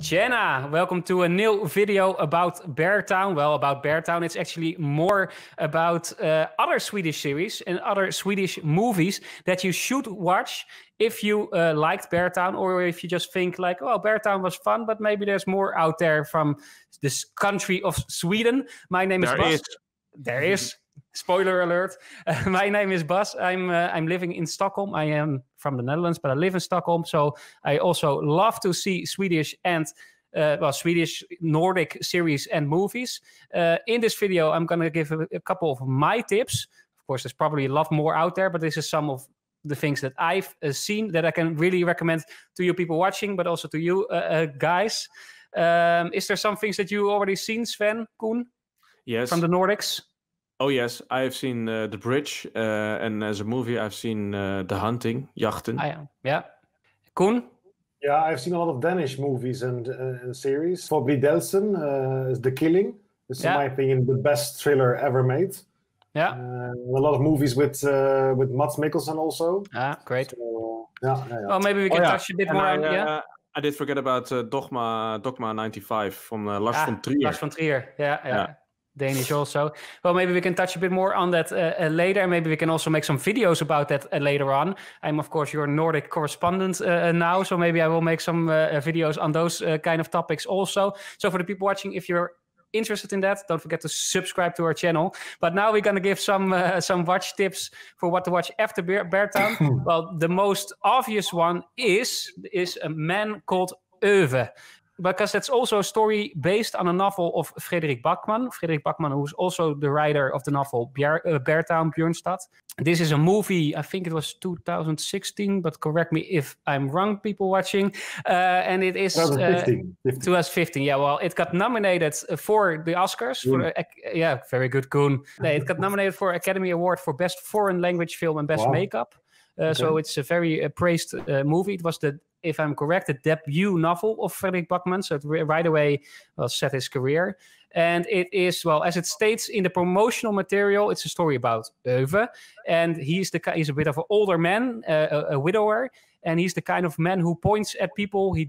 Jenna, welcome to a new video about Beartown. Well, about Beartown, it's actually more about other Swedish series and other Swedish movies that you should watch if you liked Beartown, or if you just think like, oh, Beartown was fun, but maybe there's more out there from this country of Sweden. My name is Bas. There is. Spoiler alert. My name is Bas. I'm living in Stockholm. I am from the Netherlands, but I live in Stockholm. So I also love to see Swedish and Swedish Nordic series and movies. In this video, I'm going to give a couple of my tips. Of course, there's probably a lot more out there, but this is some of the things that I've seen that I can really recommend to you people watching, but also to you guys. Is there some things that you already seen, Sven, Koen? Yes. From the Nordics? Oh yes, I have seen The Bridge, and as a movie I've seen The Hunting, Jakten. Yeah. Koen? Yeah, I've seen a lot of Danish movies and series. Forbrydelsen is The Killing. It's, in my opinion, the best thriller ever made. Yeah. A lot of movies with Mads Mikkelsen also. Ah, great. So, yeah. Well, maybe we can touch a bit more on I did forget about Dogma 95 from Lars von Trier. Lars von Trier, yeah. Danish also. Well, maybe we can touch a bit more on that later. Maybe we can also make some videos about that later on. I'm, of course, your Nordic correspondent now, so maybe I will make some videos on those kind of topics also. So for the people watching, if you're interested in that, don't forget to subscribe to our channel. But now we're going to give some watch tips for what to watch after Beartown. Well, the most obvious one is A Man Called Öve, because that's also a story based on a novel of Fredrik Backman. Fredrik Backman, who's also the writer of the novel Beartown, Björnstad. This is a movie, I think it was 2016, but correct me if I'm wrong, people watching. And it is 2015. Yeah, well, it got nominated for the Oscars. Yeah, very good, Koen. No, it got nominated for Academy Award for Best Foreign Language Film and Best Makeup. So it's a very praised movie. It was if I'm correct, the debut novel of Fredrik Backman. So it right away set his career. And it is, well, as it states in the promotional material, it's a story about Öve. And he's a bit of an older man, a widower. And he's the kind of man who points at people he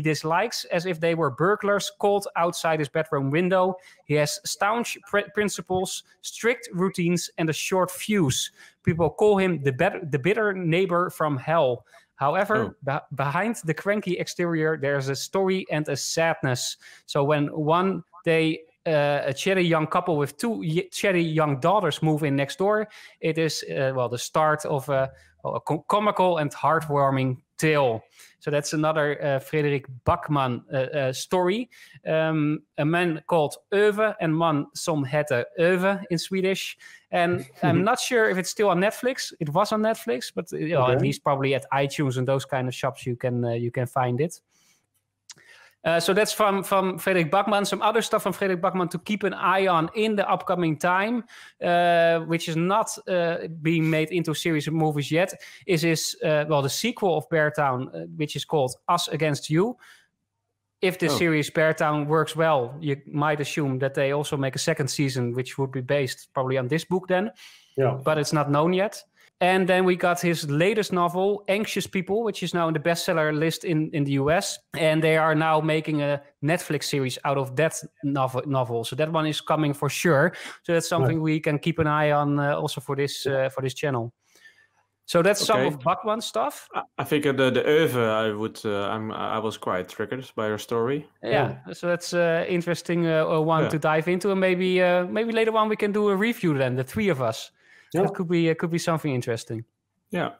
dislikes as if they were burglars called outside his bedroom window. He has staunch principles, strict routines, and a short fuse. People call him the bitter neighbor from hell. However, behind the cranky exterior, there's a story and a sadness. So when one day a chatty young couple with two chatty young daughters move in next door, it is the start of a comical and heartwarming tale. So that's another Fredrik Backman story. A Man Called Öve and Man som hette Öve in Swedish. And I'm not sure if it's still on Netflix. It was on Netflix, but at least probably at iTunes and those kind of shops you can find it. So that's from Fredrik Backman. Some other stuff from Fredrik Backman to keep an eye on in the upcoming time, which is not being made into a series of movies yet, is the sequel of Beartown, which is called Us Against You. If this series Beartown works well, you might assume that they also make a second season, which would be based probably on this book then. Yeah. But it's not known yet. And then we got his latest novel, Anxious People, which is now in the bestseller list in the US. And they are now making a Netflix series out of that novel. So that one is coming for sure. So that's something we can keep an eye on also for this channel. So that's some of Backman's stuff. I think the Öve, I was quite triggered by her story. Yeah. So that's interesting one to dive into. And maybe later on we can do a review then, the three of us. Yep. That could be something interesting. Yeah.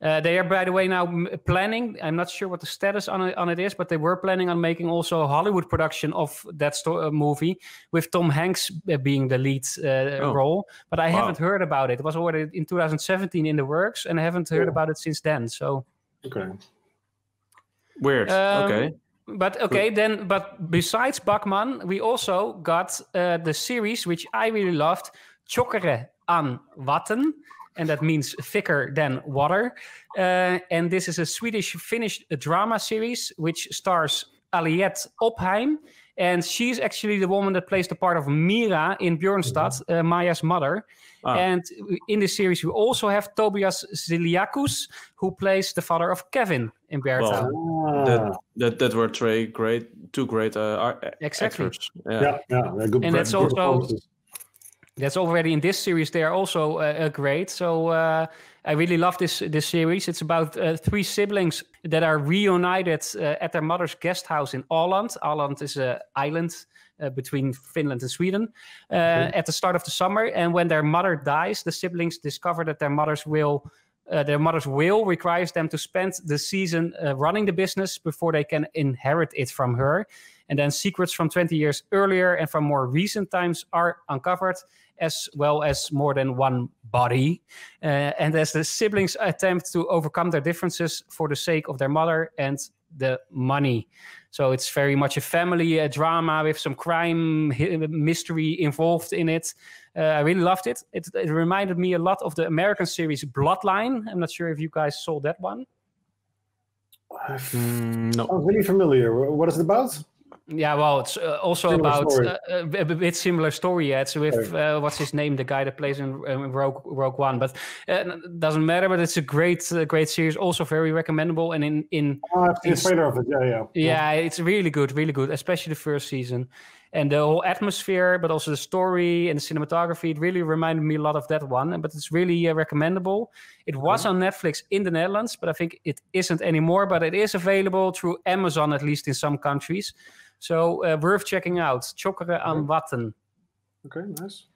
They are, by the way, now planning. I'm not sure what the status on it is, but they were planning on making also a Hollywood production of that movie with Tom Hanks being the lead role. But I haven't heard about it. It was already in 2017 in the works, and I haven't heard about it since then. So. Okay. Weird. But besides Backman, we also got the series which I really loved, Tjockare än vatten, and that means thicker than water. And this is a Swedish-Finnish drama series which stars Aliette Ophheim. And she's actually the woman that plays the part of Mira in Björnstad, Maya's mother. Ah. And in this series, we also have Tobias Ziliakus, who plays the father of Kevin in Beartown. Well, that were two great exactly. Actors. Yeah, yeah good. And that's also that's already in this series. They are also great. So I really love this series. It's about three siblings that are reunited at their mother's guest house in Åland. Åland is an island between Finland and Sweden at the start of the summer. And when their mother dies, the siblings discover that their mother's will requires them to spend the season running the business before they can inherit it from her. And then secrets from 20 years earlier and from more recent times are uncovered, as well as more than one body. And as the siblings attempt to overcome their differences for the sake of their mother and the money. So it's very much a family drama with some crime mystery involved in it. I really loved it. It reminded me a lot of the American series Bloodline. I'm not sure if you guys saw that one. No. I'm really familiar. What is it about? Yeah, well, it's also similar about a bit similar story. Yeah, it's with what's his name, the guy that plays in Rogue One. But doesn't matter. But it's a great series. Also very recommendable. And in trailer of it. Yeah, it's really good, especially the first season and the whole atmosphere, but also the story and the cinematography. It really reminded me a lot of that one. But it's really recommendable. It was on Netflix in the Netherlands, but I think it isn't anymore. But it is available through Amazon, at least in some countries. So worth checking out. Tjockare än vatten. Okay, nice.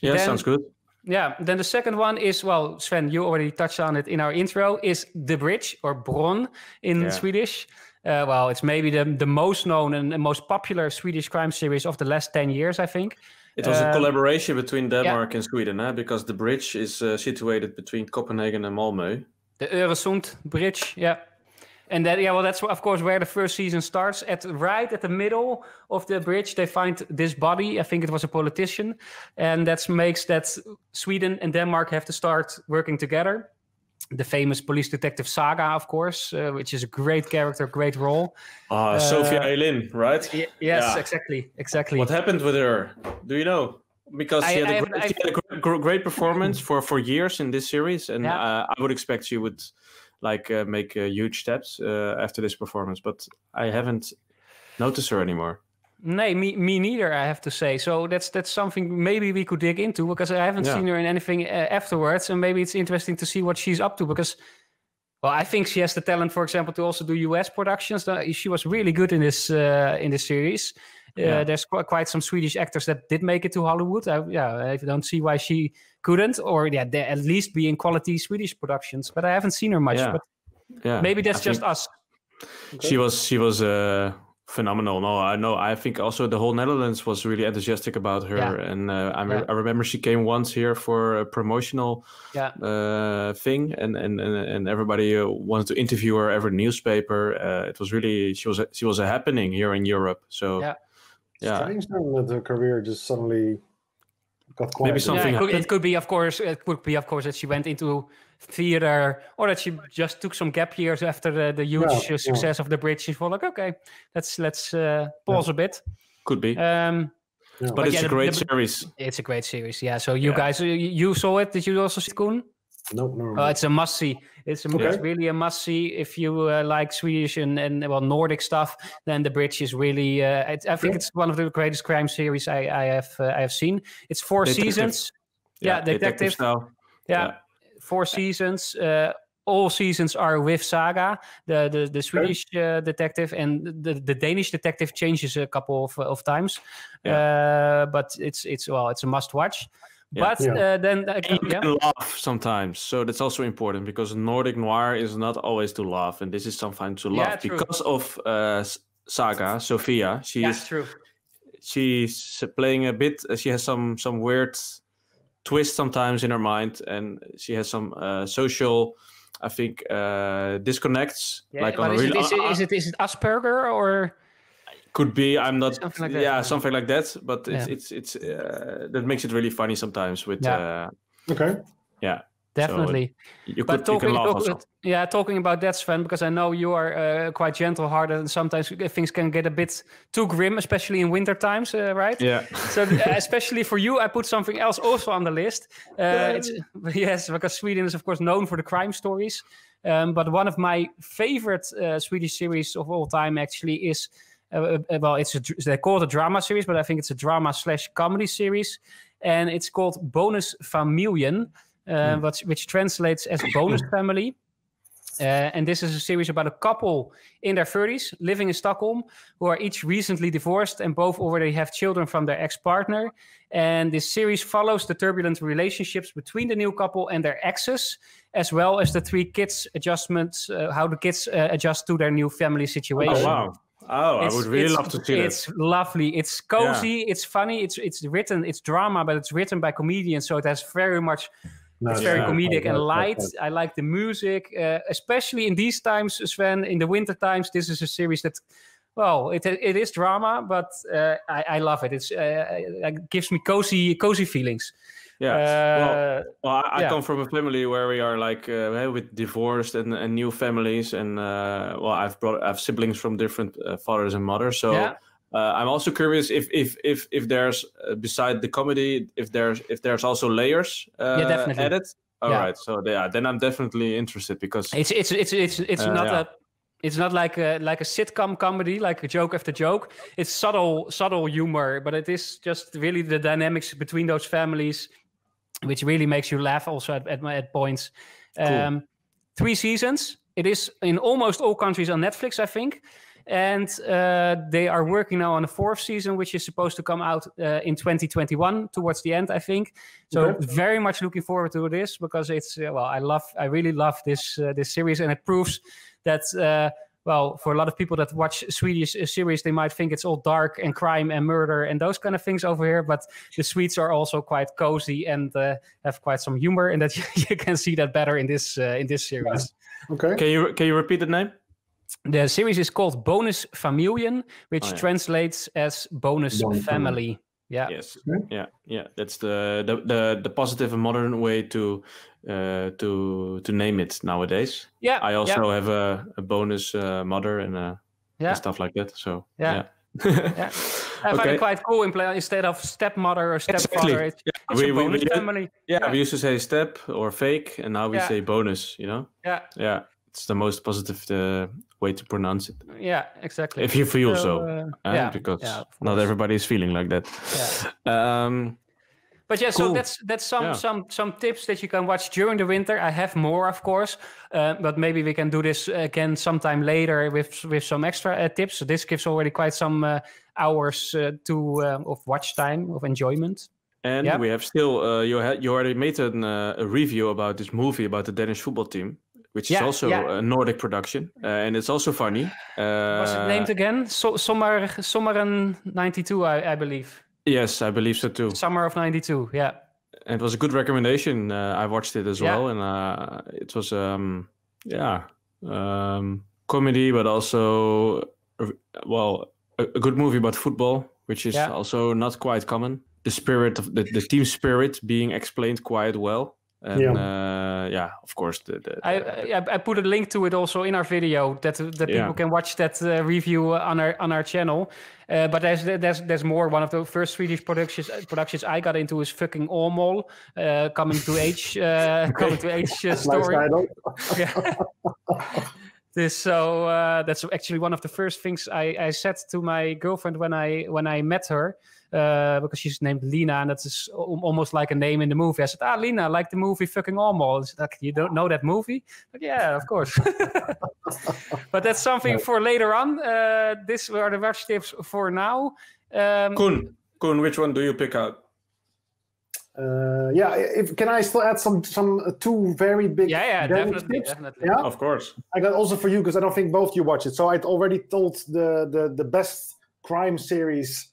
Yeah, then, sounds good. Yeah, then the second one is, well, Sven, you already touched on it in our intro, is The Bridge, or Bron in Swedish. Well, it's maybe the most known and most popular Swedish crime series of the last 10 years, I think. It was a collaboration between Denmark and Sweden, because The Bridge is situated between Copenhagen and Malmö. The Öresund Bridge, yeah. And that, yeah, well, that's of course where the first season starts. Right at the middle of the bridge, they find this body. I think it was a politician, and that makes that Sweden and Denmark have to start working together. The famous police detective Saga, of course, which is a great character, great role. Sofia Helin, right? Yes, exactly. What happened with her? Do you know? Because she had a great performance for years in this series, and I would expect she would. Make huge steps after this performance, but I haven't noticed her anymore. No, me neither, I have to say. So that's something maybe we could dig into, because I haven't seen her in anything afterwards, and maybe it's interesting to see what she's up to, because, well, I think she has the talent, for example, to also do US productions. She was really good in this series. There's quite some Swedish actors that did make it to Hollywood. I don't see why she couldn't, or at least be in quality Swedish productions. But I haven't seen her much. Yeah. But maybe that's just us. Okay. She was phenomenal. No, I know. I think also the whole Netherlands was really enthusiastic about her, and I remember she came once here for a promotional thing, and everybody wanted to interview her every newspaper. It was really she was a happening here in Europe. So. Yeah. Yeah. Strange that her career just suddenly got quiet. Maybe something it could be, of course, that she went into theater, or that she just took some gap years after the huge success of The Bridge. She was like, okay, let's pause a bit. Could be. But it's a great series. It's a great series. Yeah. So you guys, you saw it? Did you also see it, Koen? No. It's a must-see. It's really a must-see. If you like Swedish and Nordic stuff, then The Bridge is really. I think it's one of the greatest crime series I have seen. It's four seasons. Yeah, detective style. Yeah, 4 seasons. All seasons are with Saga, the Swedish detective, and the Danish detective changes a couple of times. Yeah. But it's a must-watch. Yeah. But then you can laugh sometimes, so that's also important, because Nordic noir is not always to laugh, and this is sometimes to laugh because of Saga Sofia. She's playing a bit. She has some weird twist sometimes in her mind, and she has some social, I think, disconnects. Yeah, like on is it Asperger or? Could be. I'm not. Something like that, something like that. But it's that makes it really funny sometimes. With okay. Yeah. Definitely. So talking about that, Sven, because I know you are quite gentle-hearted, and sometimes things can get a bit too grim, especially in winter times, right? Yeah. So especially for you, I put something else also on the list. Yes, because Sweden is, of course, known for the crime stories. But one of my favorite Swedish series of all time, actually, is... they call it a drama series, but I think it's a drama/comedy series. And it's called Bonusfamiljen. Which translates as Bonus Family. And this is a series about a couple in their 30s living in Stockholm who are each recently divorced and both already have children from their ex-partner. And this series follows the turbulent relationships between the new couple and their exes, as well as the three kids' adjustments, how the kids adjust to their new family situation. Oh, wow. Oh, I would really love to see it. It's lovely. It's cozy. Yeah. It's funny. It's written. It's drama, but it's written by comedians, so it has very much... It's very comedic and light. I like the music, especially in these times, Sven, in the winter times. This is a series that, well, it is drama, but I love it. It gives me cozy feelings. Yeah. I come from a family where we are like with divorced and new families, and I have siblings from different fathers and mothers. So yeah. I'm also curious if there's beside the comedy, if there's also layers added. All right, so yeah, then I'm definitely interested because it's not like a sitcom comedy, like a joke after joke. It's subtle humor, but it is just really the dynamics between those families, which really makes you laugh also at points. Cool. 3 seasons. It is in almost all countries on Netflix, I think. And they are working now on the 4th season, which is supposed to come out in 2021 towards the end, I think. So very much looking forward to this because it's I really love this series, and it proves that for a lot of people that watch Swedish series, they might think it's all dark and crime and murder and those kind of things over here, but the Swedes are also quite cozy and have quite some humor, and that you can see that better in this series. Okay. Can you repeat the name? The series is called Bonusfamiljen, which translates as Bonus Family. Yeah. Yes. Yeah. Yeah. That's the positive and modern way to name it nowadays. Yeah. I also have a bonus mother and stuff like that. So yeah. I find it quite cool instead of stepmother or stepfather. Exactly. It's a bonus family. Yeah, yeah. We used to say step or fake, and now we say bonus. You know. Yeah. Yeah. It's the most positive way to pronounce it. Yeah, exactly. If you feel because not everybody is feeling like that. Yeah. So that's some tips that you can watch during the winter. I have more, of course, but maybe we can do this again sometime later with some extra tips. So this gives already quite some hours of watch time, of enjoyment. And we have still you already made a review about this movie about the Danish football team. Which is also a Nordic production, and it's also funny. Was it named again? Sommeren 92, I believe. Yes, I believe so too. Summer of 92, yeah. And it was a good recommendation. I watched it as well, and it was comedy, but also a good movie about football, which is also not quite common. The spirit of the team spirit being explained quite well. And of course. I put a link to it also in our video that people can watch that review on our channel. But there's more. One of the first Swedish productions I got into is fucking Åmål, coming to age story. That's actually one of the first things I said to my girlfriend when I met her. Because she's named Lina, and that is almost like a name in the movie. I said, Lina, like the movie fucking Almost. You don't know that movie? But yeah, of course. But that's something for later on. These are the watch tips for now. Koen, which one do you pick out? Can I still add some two very big? Yeah, definitely. Yeah? Of course. I got also for you, because I don't think both you watch it. So I'd already told the best crime series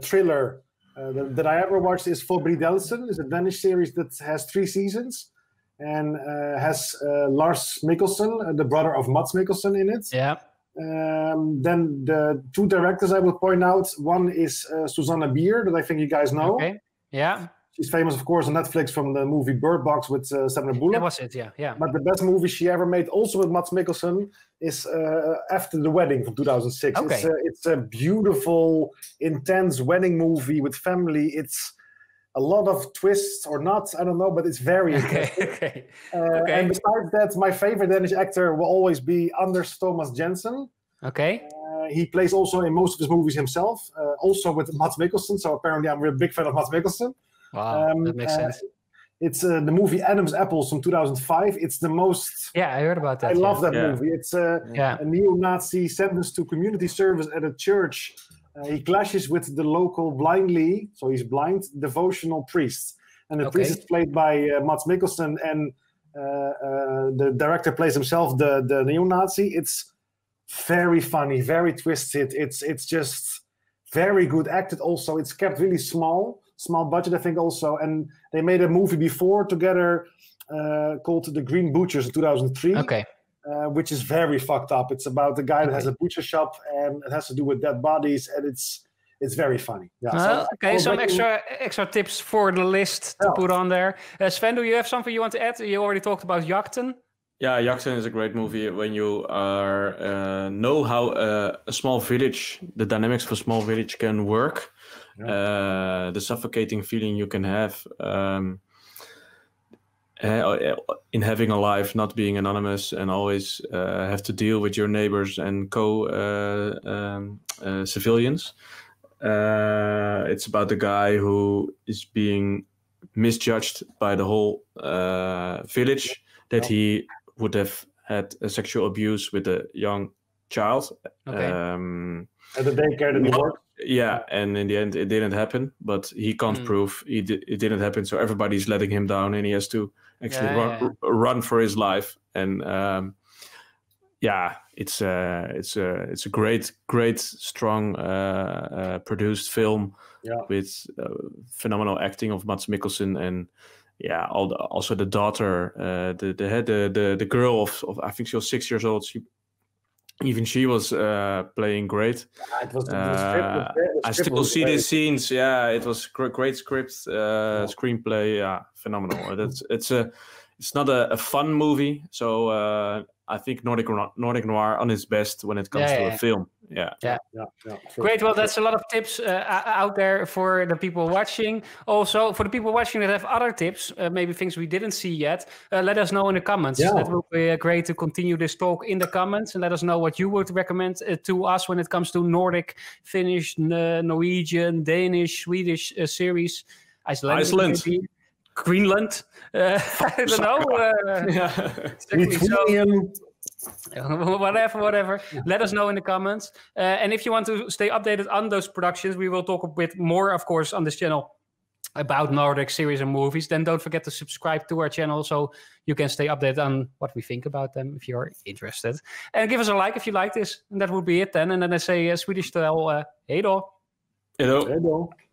thriller that I ever watched is Forbrydelsen. It's a Danish series that has 3 seasons and has Lars Mikkelsen, the brother of Mads Mikkelsen, in it. Yeah. Then the 2 directors I will point out. One is Susanna Beer, that I think you guys know. Okay. Yeah. She's famous, of course, on Netflix from the movie Bird Box with Sandra Bullock. That was it, yeah. But the best movie she ever made, also with Mads Mikkelsen, is After the Wedding from 2006. Okay. It's a beautiful, intense wedding movie with family. It's a lot of twists or not, I don't know, but it's very interesting. Okay. And besides that, my favorite Danish actor will always be Anders Thomas Jensen. Okay. He plays also in most of his movies himself, also with Mads Mikkelsen. So apparently I'm a big fan of Mads Mikkelsen. Wow, that makes sense. It's the movie Adam's Apples from 2005. It's the most... Yeah, I heard about that. I love that movie. It's a neo-Nazi sentenced to community service at a church. He clashes with the local blindly, so he's blind, devotional priest. And the priest is played by Mads Mikkelsen, and the director plays himself, the neo-Nazi. It's very funny, very twisted. It's just very good acted also. It's kept really small budget, I think, also. And they made a movie before together called The Green Butchers in 2003. Okay. Which is very fucked up. It's about a guy that has a butcher shop, and it has to do with dead bodies, and it's very funny. Yeah, some extra tips for the list to put on there. Sven, do you have something you want to add? You already talked about Jakten. Yeah, Jakten is a great movie when you are know how a small village, the dynamics of a small village can work, the suffocating feeling you can have in having a life, not being anonymous, and always have to deal with your neighbors and civilians. It's about the guy who is being misjudged by the whole village, that he would have had a sexual abuse with a young child. At the daycare that he worked. Yeah, and in the end, it didn't happen. But he can't prove it didn't happen, so everybody's letting him down, and he has to actually run for his life. And it's a great, strong produced film with phenomenal acting of Mads Mikkelsen, and also the daughter, the girl of I think she was 6 years old. Even she was playing great. I still see these scenes. Yeah, it was great script, screenplay. Yeah, phenomenal. It's not a fun movie. So I think Nordic Noir on its best when it comes to a film. Sure. Great. Well, that's a lot of tips out there for the people watching. Also, for the people watching that have other tips, maybe things we didn't see yet, let us know in the comments. That will be great to continue this talk in the comments, and let us know what you would recommend to us when it comes to Nordic, Finnish, Norwegian, Danish, Swedish series, Iceland. Maybe. Greenland, I don't know. Whatever. Let us know in the comments. And if you want to stay updated on those productions, we will talk a bit more, of course, on this channel about Nordic series and movies. Then don't forget to subscribe to our channel so you can stay updated on what we think about them if you're interested. And give us a like if you like this. And that would be it then. And then I say Swedish till hej då. Hej då.